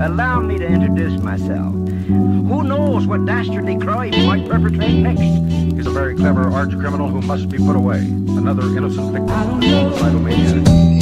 Allow me to introduce myself. Who knows what dastardly crime he might perpetrate next? He's a very clever arch criminal who must be put away. Another innocent victim of homicidal mania.